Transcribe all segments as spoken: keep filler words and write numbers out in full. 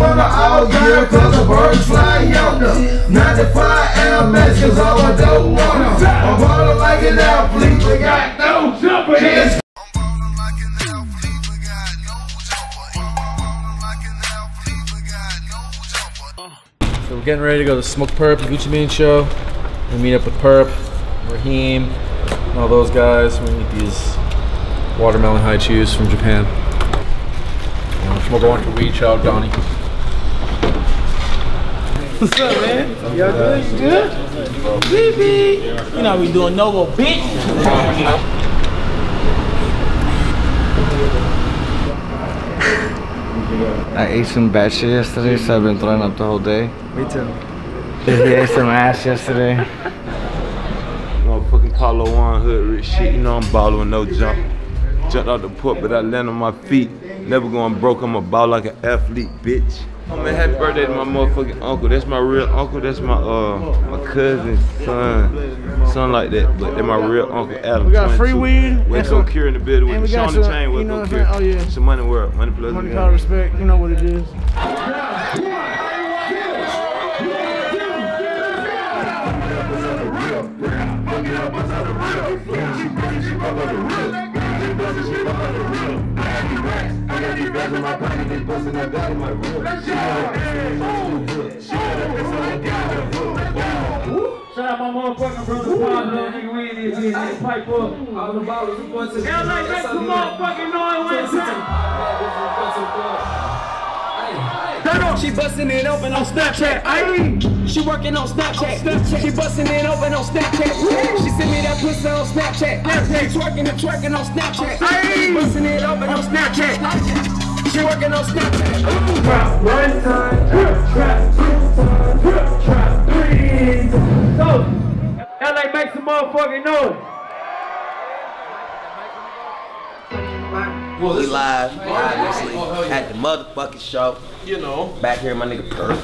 summer all year, cause the birds fly yonder. Nine to five a m messages, oh, I don't wanna. I'm ballin' like an athlete, but got no jumper. It's So we're getting ready to go to Smoke Perp, Gucci Mane show. We meet up with Perp, Raheem, and all those guys. We need these watermelon haichus from Japan. We're going to reach out, Donnie. What's up, man? Y'all good? You good? Baby! You know how we doing, Nova, bitch! I ate some bad shit yesterday, so I've been throwing up the whole day. Me too. Just ate some ass yesterday. Motherfucking Palo One hood rich shit, you know I'm balling, no jump. Jumped out the port, but I landed on my feet. Never going broke, I'm a ball like an athlete, bitch. Oh man, happy birthday to my motherfucking uncle. That's my real uncle, that's my uh my cousin's son. Son like that, but that's my real uncle Adam. We got free weed. West Oak Cure in the building with Sean the Chain, West Oak Cure. Oh yeah. Some money world, money plus. Money called respect, you know what it is. Shout out my motherfucking brother Pablo, nigga, we in this bitch, pipe up. All the bottles, we going to the L A, make some motherfucking noise with time. She bustin' it open on Snapchat. Aye. She working on Snapchat. On Snapchat. She bustin' it open on Snapchat. Aye. She send me that pussy on Snapchat. Aye. She twerking and twerking on Snapchat. She bustin' it open on Snapchat. Aye. She working on Snapchat. Ooh. Trap one time, trap, trap two time, trap, trap three time. So, L A, make some motherfucking noise. We live, obviously, at the motherfucking show. You know. Back here, my nigga Perf.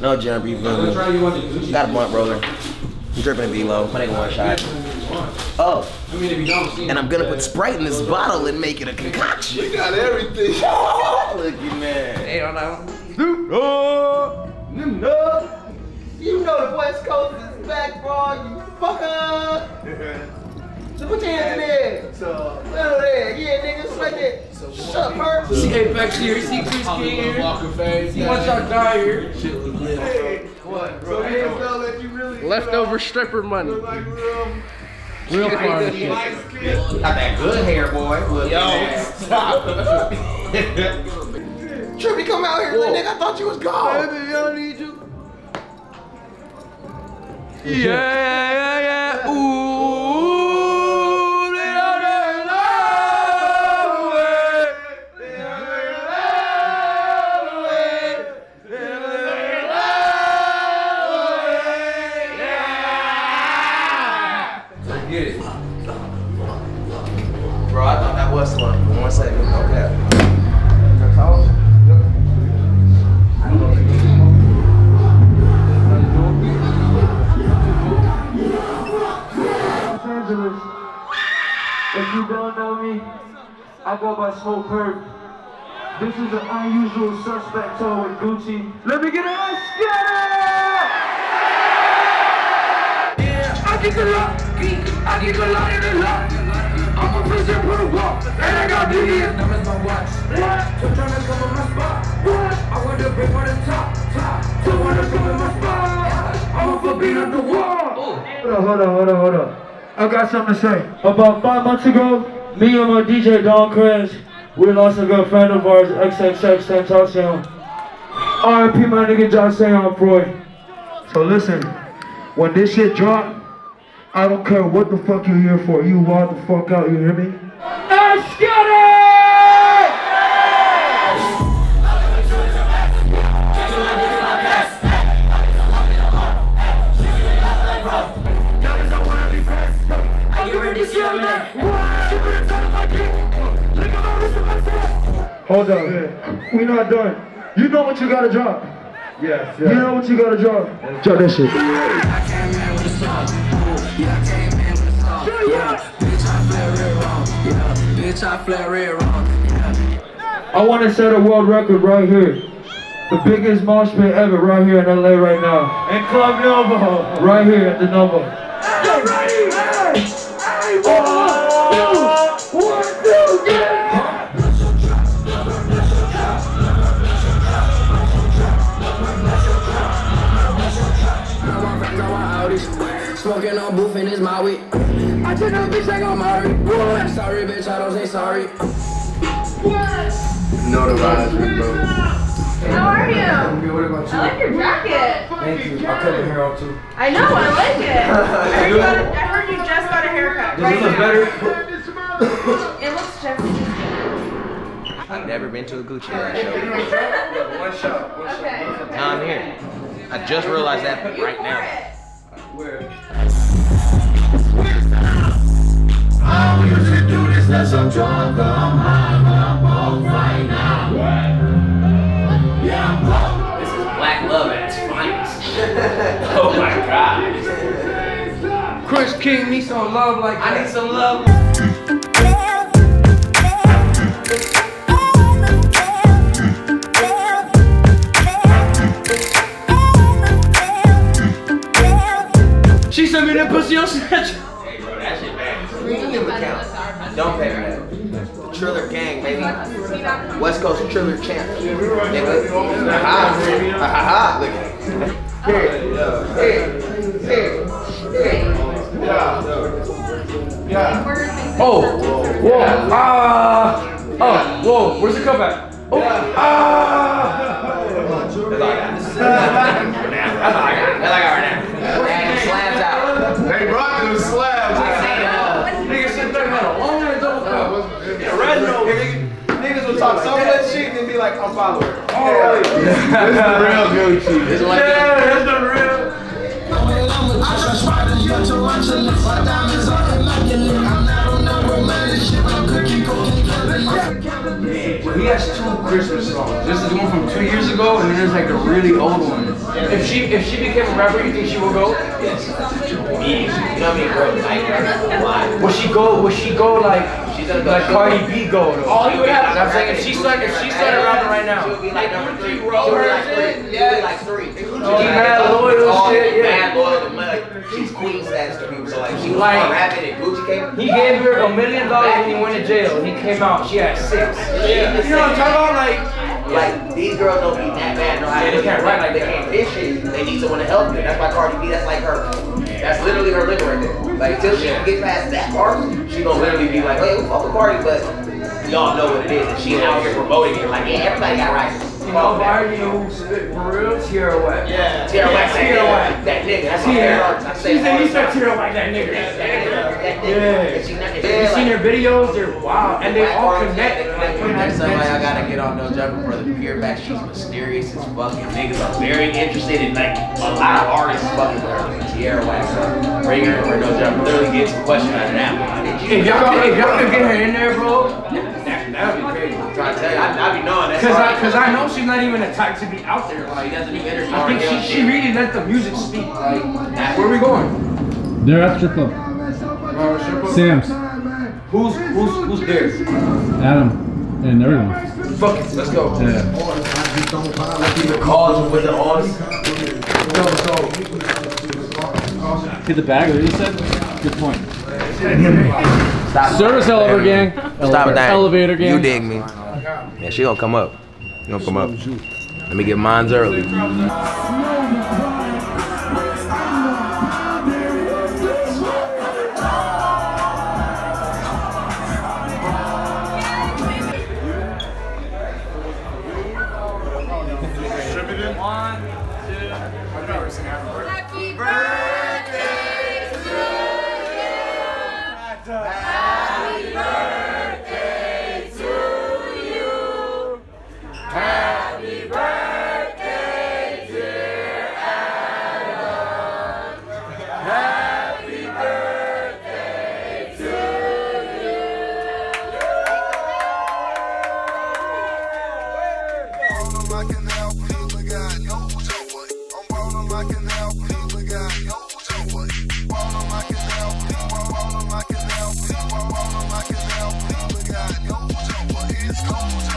No Jumper, you feel me? Got a blunt roller. I'm dripping a B-low. My nigga one shot. Oh. And I'm gonna put Sprite in this bottle and make it a concoction. You got everything. Looky, man. Hey, I don't know. You know the West Coast is back, bro, you fucker. So put your hands in there. So, there. Yeah, nigga, it's like that. So shut up, her. She Apex here, she Chris King here. She wants y'all die here. Shit was lit. Hey, what, bro? So that you really leftover stripper money. Look like real, real far shit. Got that good hair, boy. Look, yo, stop. Trippie, come out here, nigga. I thought you was gone. Baby, I don't need you. Yeah, yeah, yeah. Ooh. I go by Smoke Perp. This is an unusual suspect tour with Gucci. Let me get it, let's get it! Yeah, I get a lot, I get a lot in a lot. I'm a prisoner for the walk, and I got billions. Now it's my watch. What? So trying to come on my spot. What? I want to bring on the top, top. So want to come on my spot. I want to be on the wall. Hold on, hold on, hold on, hold on. I got something to say. About five months ago, me and my D J Don Cringe, we lost a good friend of ours, X X X Tentacion. R I P my nigga Josh Sayon Freud. So listen, when this shit drop, I don't care what the fuck you're here for. You wild the fuck out, you hear me? Let's get it! Hold up, we're not done. You know what you gotta drop. Yes, yes. You know what you gotta drop. Drop that shit. I wanna set a world record right here. The biggest mosh pit ever right here in L A right now. And Club Nova. Right here at the Nova. Hey, ready? Hey! Hey, one, two, one, two, yeah! Smoking on booth and it's my week. I took no bitch like I'm already. Sorry, bitch, I don't say sorry. Yes! Know the vibes, bro. How are you? I'm good. What about you? I like your jacket. Thank you. I cut your hair off too. I know. I like it. I, heard a, I heard you just got a haircut. Does right it look now. Better? It looks just. I've never been to a Gucci Mane show. One shot. One shot. Okay. Now I'm here. I just realized that right now. Where? I usually do this unless I'm drunk or I'm high, but I'm both right now. Yeah, this is black love at its finest. Oh my god. Chris King needs some love like that. I need some love. She sent me that pussy on Snapchat. Hey bro, that shit bad. We don't count. Don't pay for that. Triller gang, baby. West Coast Triller champ. Nigga. Ha ha ha. Look at it. Oh, whoa. Ah. Oh, whoa. Where's the comeback? Oh, ah. That's all I got. That's all I got. That's all I got right now. Talk so much shit and be like, I'm following. Oh, yeah. This is the real Gucci. This is like, yeah, that's the real. I just tried to get to watch it. My diamonds are immaculate. I'm not on number man. Shit, I'm cooking, cooking, Kevin. He has two Christmas songs. This is one from two years ago, and then there's like a really old one. If she if she became a rapper, you think she would go? Yes. Me, you know me, bro. Like, will she go? Will she go like? Like Cardi B go though. All you have, I'm saying, if she started, if she started rapping right now, she'll be like number three. She'll be like three. Yeah, like three. She's mad loyal shit. Mad loyal. She's queen status to people. So like, she was rapping and Gucci came. He gave her a million dollars and he went to jail. He came out. She had six. You know what I'm talking about? Like. Like, these girls don't be that bad, no idea. They can't write like they can't fish it. They need someone to help them. That's why Cardi B, that's like her. That's literally her limit right there. Like, until she yeah. gets past that part, she gonna literally be like, hey, we fuck with Cardi, but y'all know what it is. And she out here promoting it. Like, yeah, everybody got rights. You know, Cardi who spit real Tierra Whack. Yeah. Tierra Whack. Tierra Whack. That nigga. That's my favorite. She said he said Tierra Whack, that nigga. That nigga. That nigga. Yeah. You seen their videos? They're wild. And they all connect. That's something I gotta get on No Jumper for the pure fact she's mysterious as fuck. Niggas are very interested in like a lot of artists fucking with her. Tierra Whack, so bring her for No Jumper. Literally gets a question out of that one. If y'all could get her in there, bro, that that would be crazy. I'm trying to tell you, I'd be knowing that's hard. Cause I know she's not even a type to be out there. Like, she doesn't even entertain. I think she, she really let the music speak. Like, where are we going? They're at strip club. Sam's. Who's who's who's there? Adam. And everyone. Fuck it, let's go. Yeah. The calls with the odds. Hit the bag, what you said? Good point. Stop Service elevator gang. Stop it, elevator gang. You dig me. Yeah, she gonna come up. You gonna come up. Let me get mines early. It's cold.